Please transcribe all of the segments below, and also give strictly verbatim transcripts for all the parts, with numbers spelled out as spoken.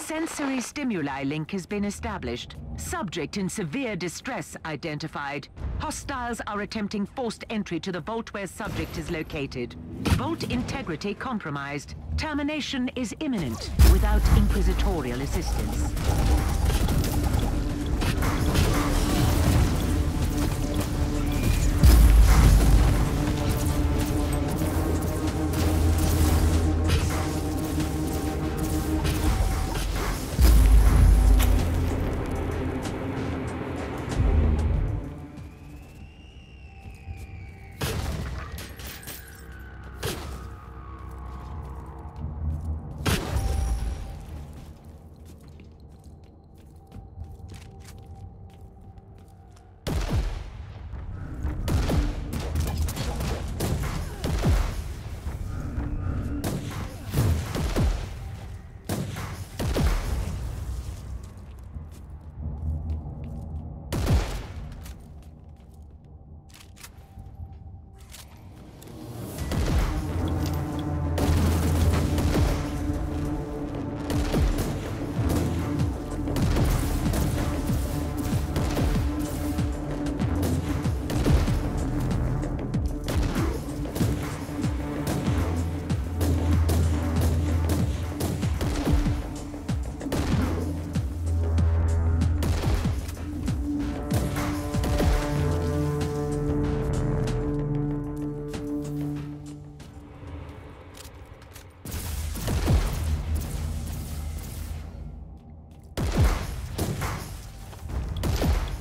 Sensory stimuli link has been established. Subject in severe distress identified. Hostiles are attempting forced entry to the vault where subject is located. Vault integrity compromised. Termination is imminent without inquisitorial assistance.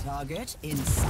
Target in sight.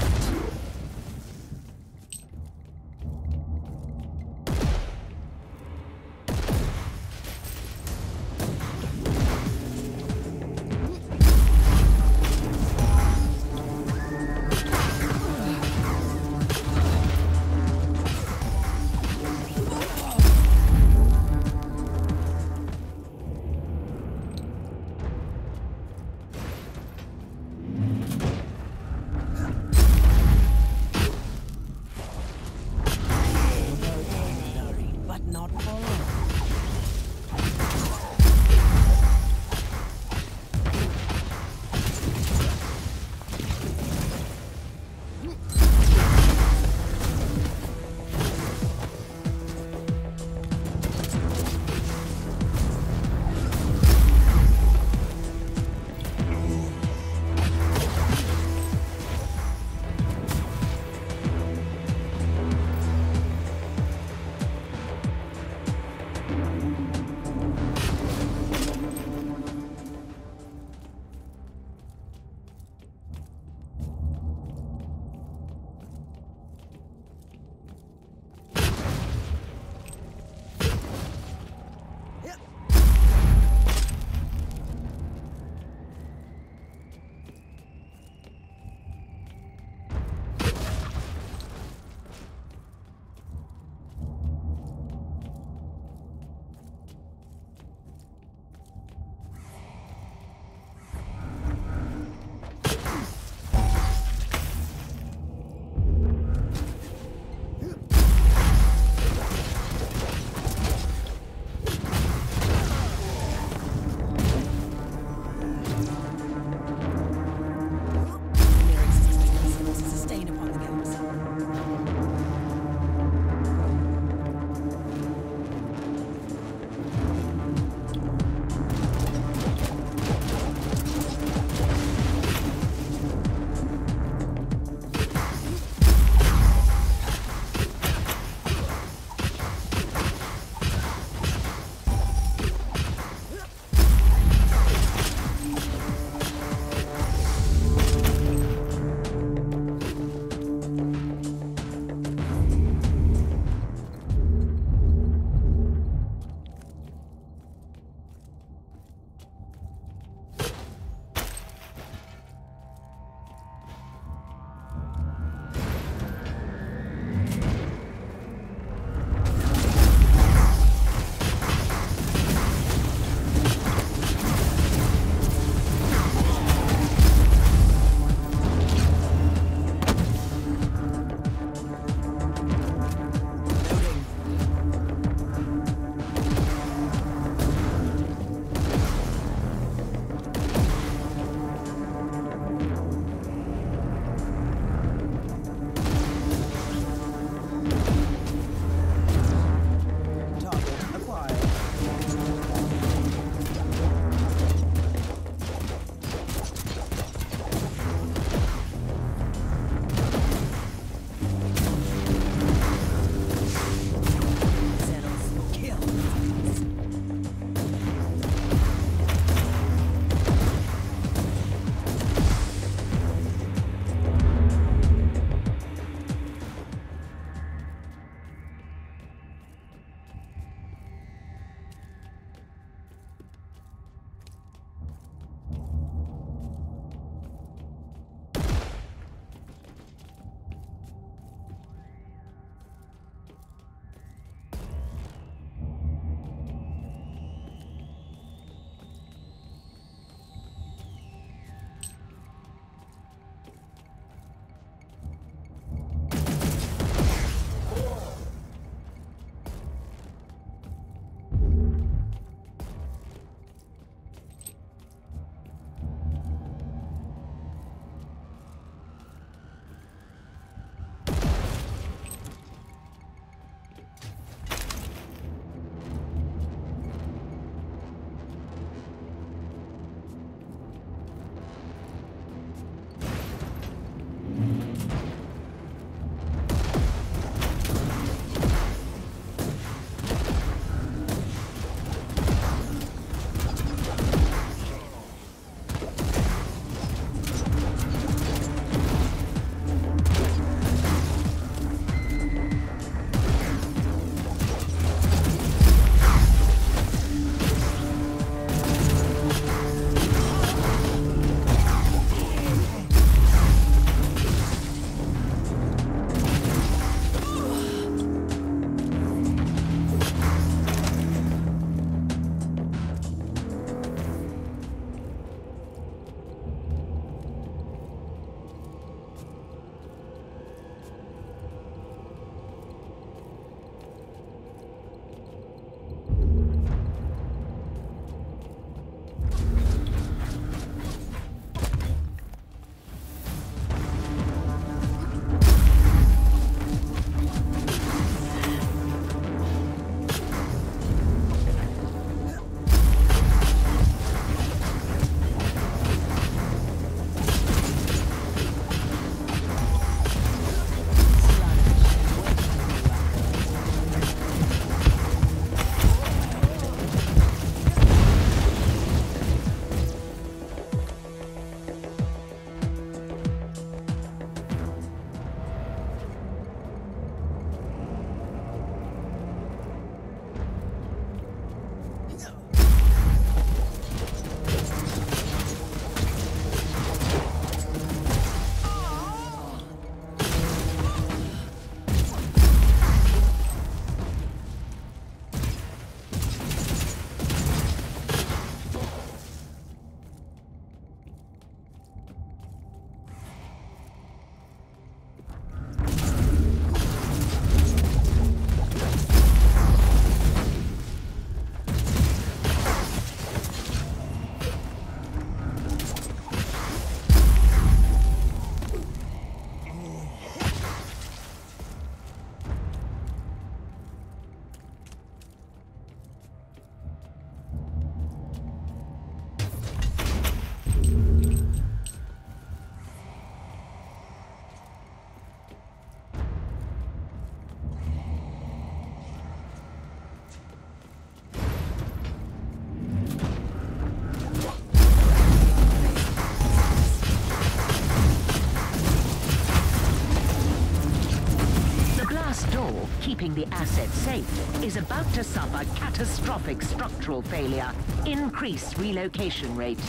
keeping the asset safe is about to suffer catastrophic structural failure, increased relocation rate.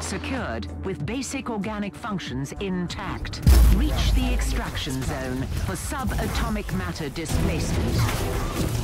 Secured with basic organic functions intact. Reach the extraction zone for subatomic matter displacement.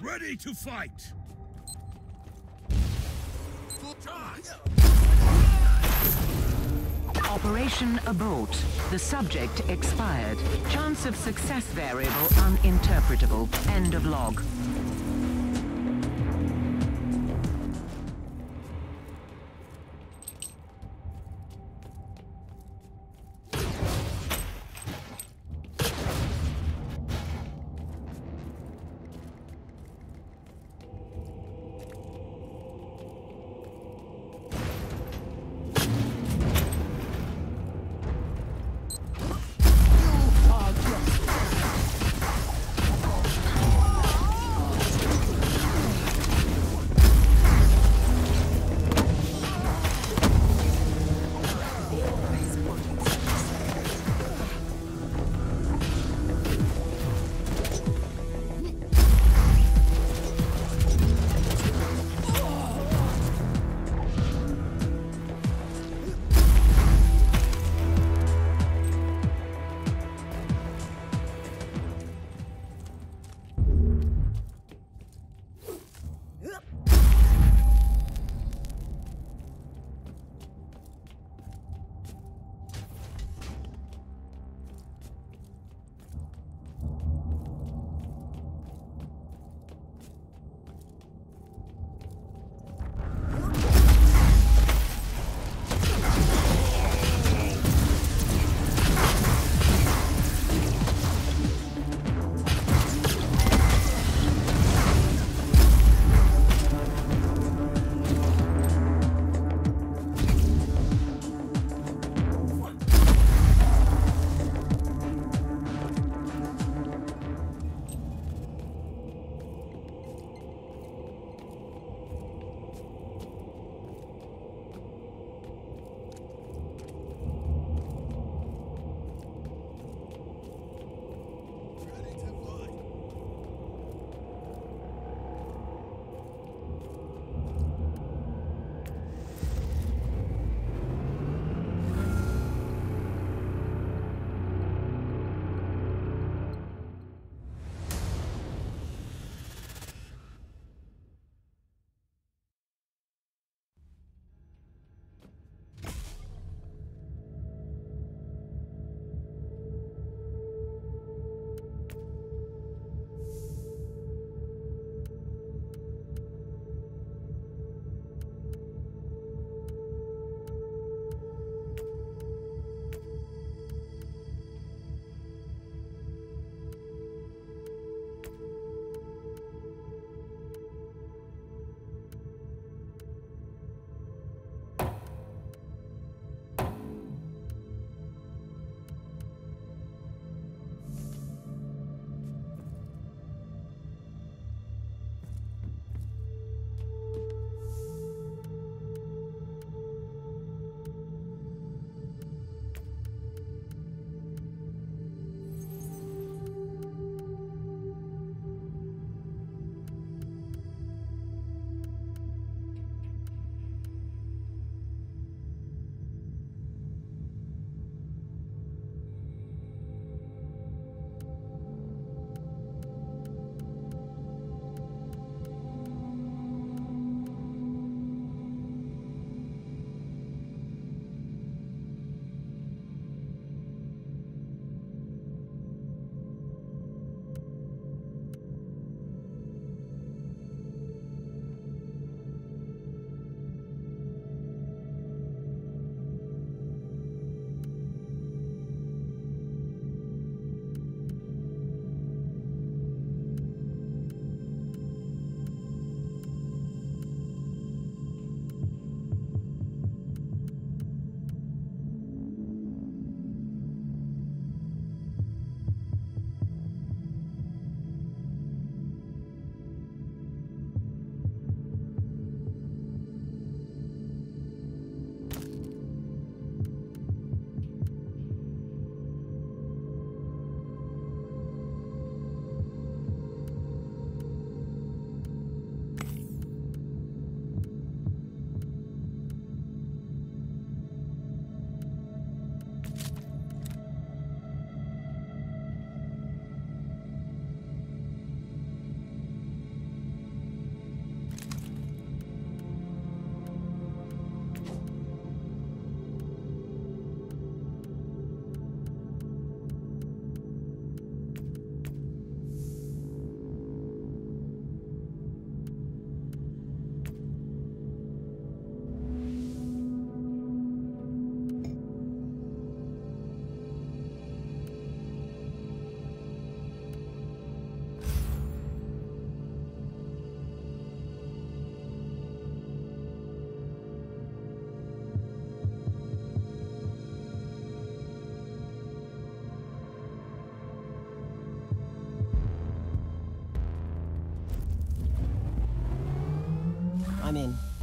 Ready to fight! Operation abort. The subject expired. Chance of success variable uninterpretable. End of log.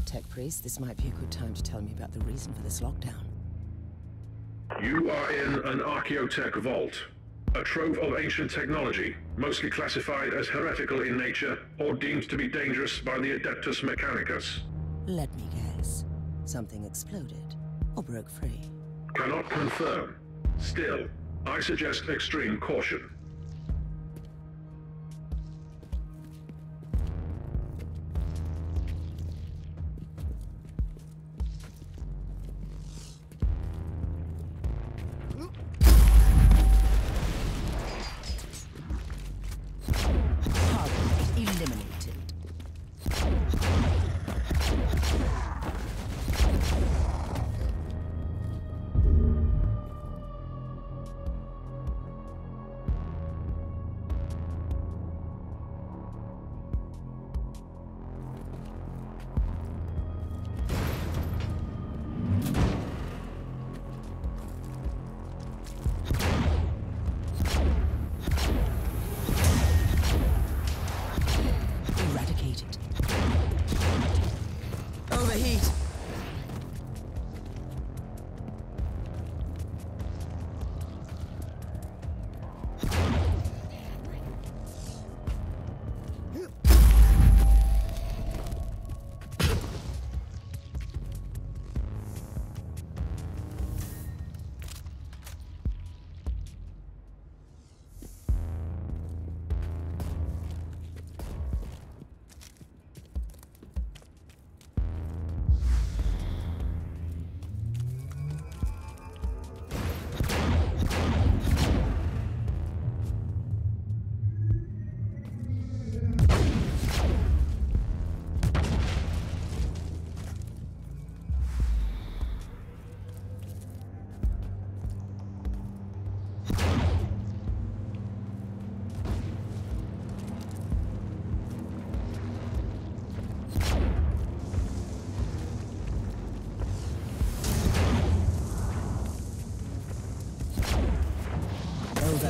Archaeotech priest, this might be a good time to tell me about the reason for this lockdown. You are in an Archaeotech vault. A trove of ancient technology, mostly classified as heretical in nature or deemed to be dangerous by the Adeptus Mechanicus. Let me guess. Something exploded or broke free. Cannot confirm. Still, I suggest extreme caution.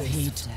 Heat.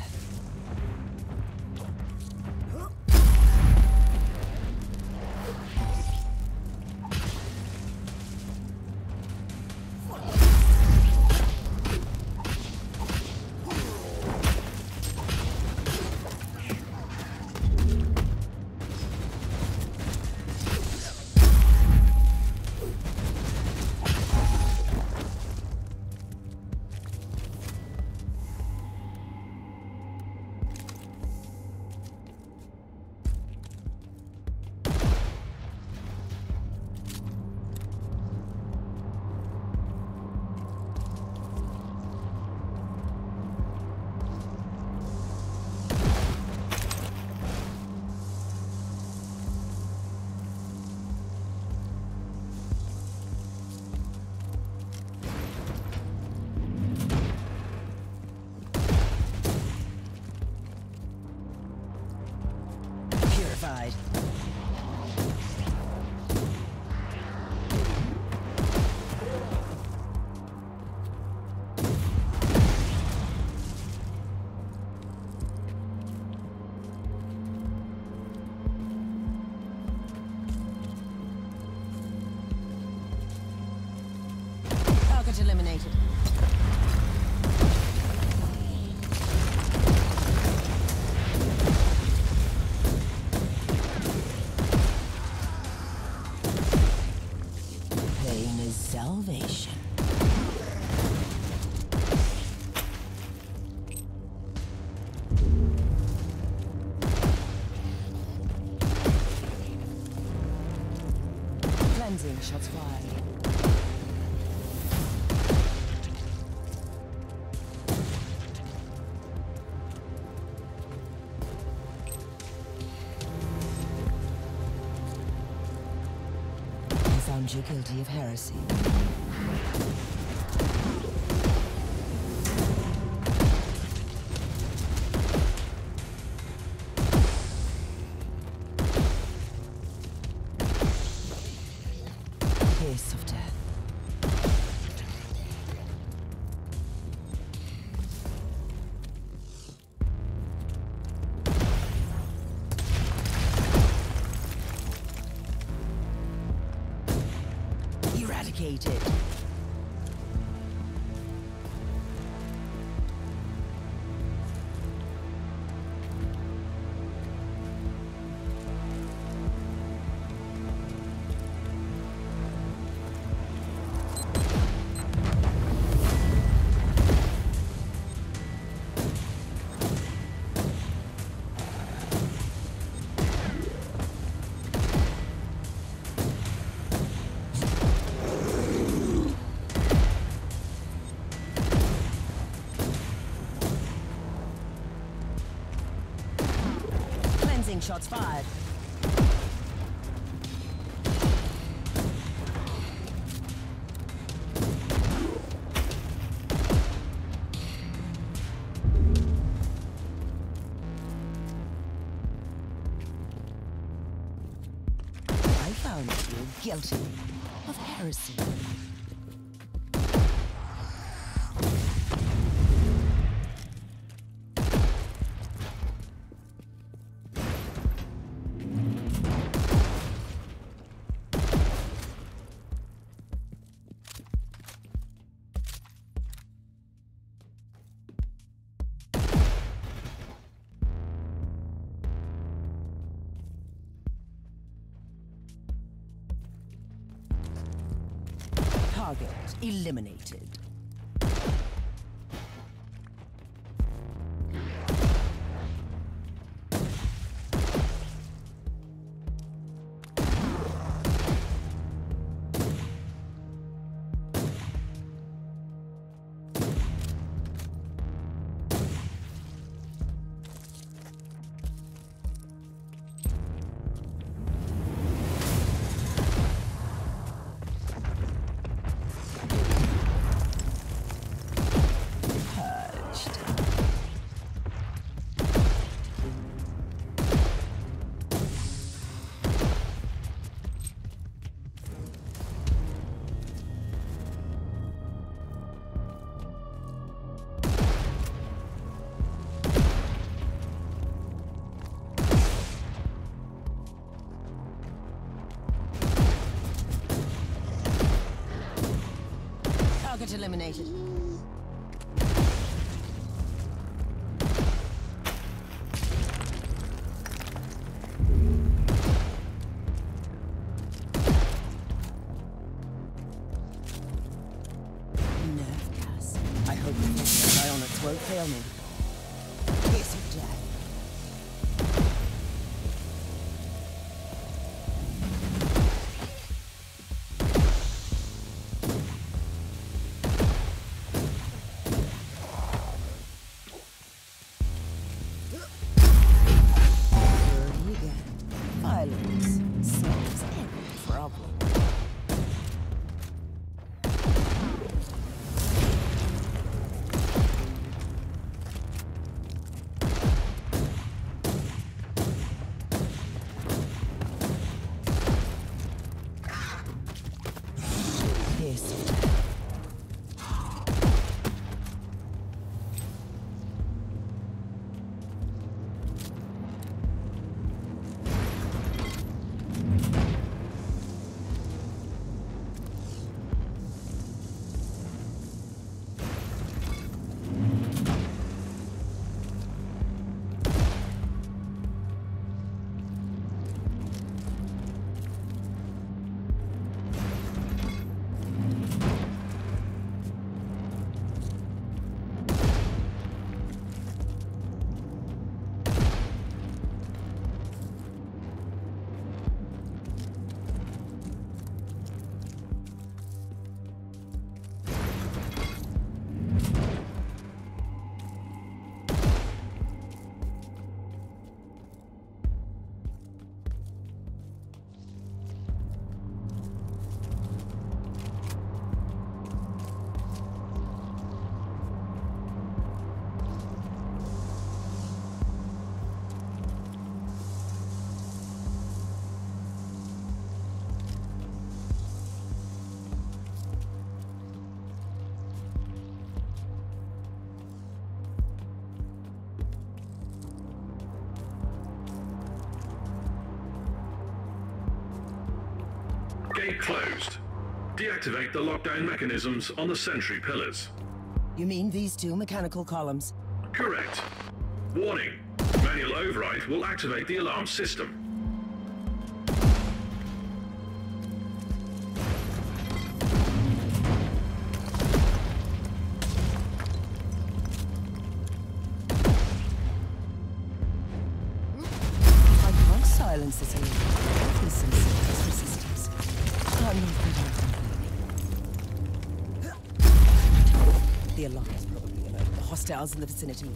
Eliminated. Pain is salvation. Cleansing shots fired. You're guilty of heresy. Case of death. eradicated. Shots fired. I found you guilty of heresy. Target eliminated. Eliminated. Nerve gas. I hope the next bionics won't fail me. Yes, you did. Closed. Deactivate the lockdown mechanisms on the sentry pillars. You mean these two mechanical columns? Correct. Warning. Manual override will activate the alarm system. I can't silence this alarm. This is resistance. I'm not going to. The alarm is probably about the hostiles in the vicinity.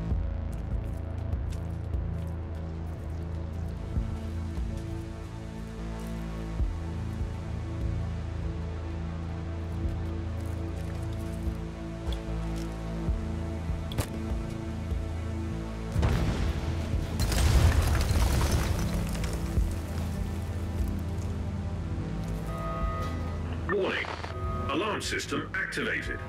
System activated. Warning. Alarm system activated.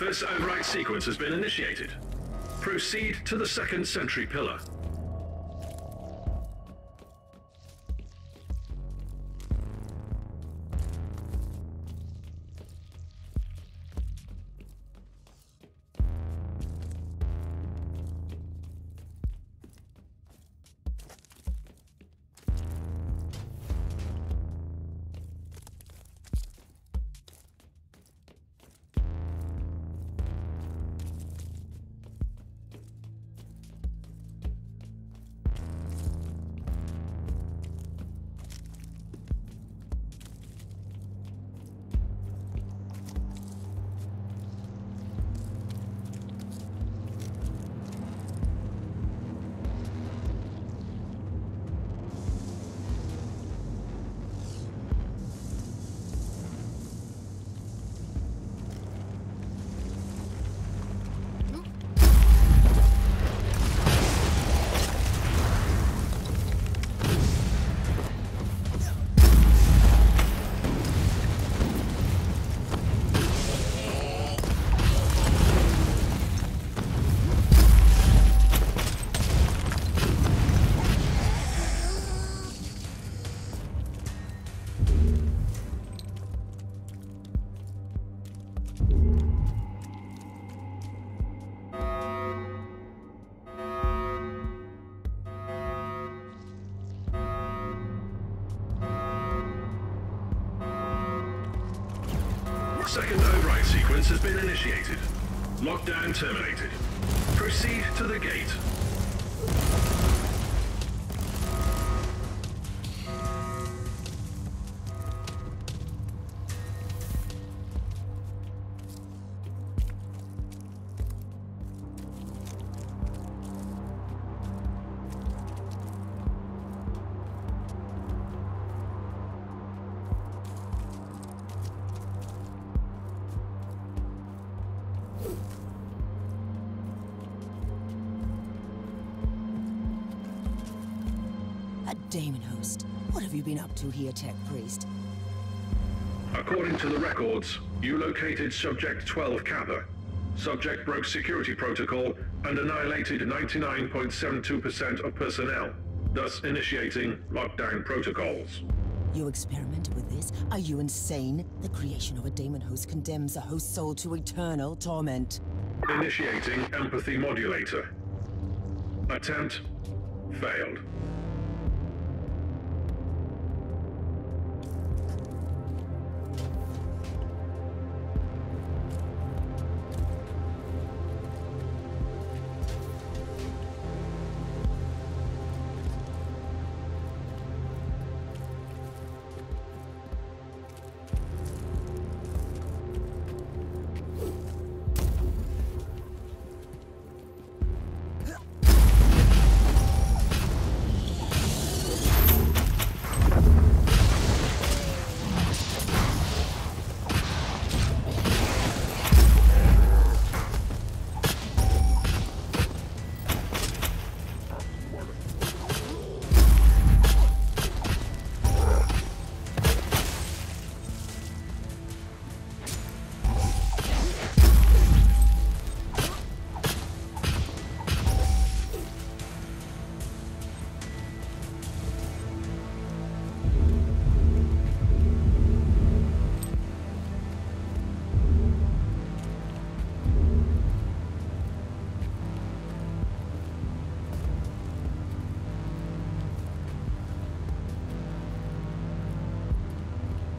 This override sequence has been initiated. Proceed to the second sentry pillar. Second override sequence has been initiated. Lockdown terminated. Proceed to the gate. Daemon Host, what have you been up to here, Tech Priest? According to the records, you located Subject twelve Kappa. Subject broke security protocol and annihilated ninety-nine point seven two percent of personnel, thus initiating lockdown protocols. You experimented with this? Are you insane? The creation of a Daemon Host condemns a host soul to eternal torment. Initiating Empathy Modulator. Attempt failed.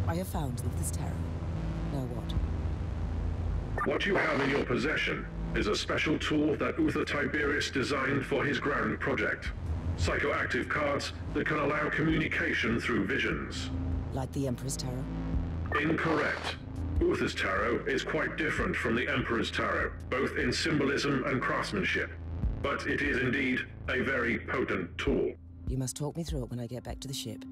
I have found Uther's Tarot. Now what? What you have in your possession is a special tool that Uther Tiberius designed for his grand project. Psychoactive cards that can allow communication through visions. Like the Emperor's Tarot? Incorrect. Uther's Tarot is quite different from the Emperor's Tarot, both in symbolism and craftsmanship. But it is indeed a very potent tool. You must talk me through it when I get back to the ship.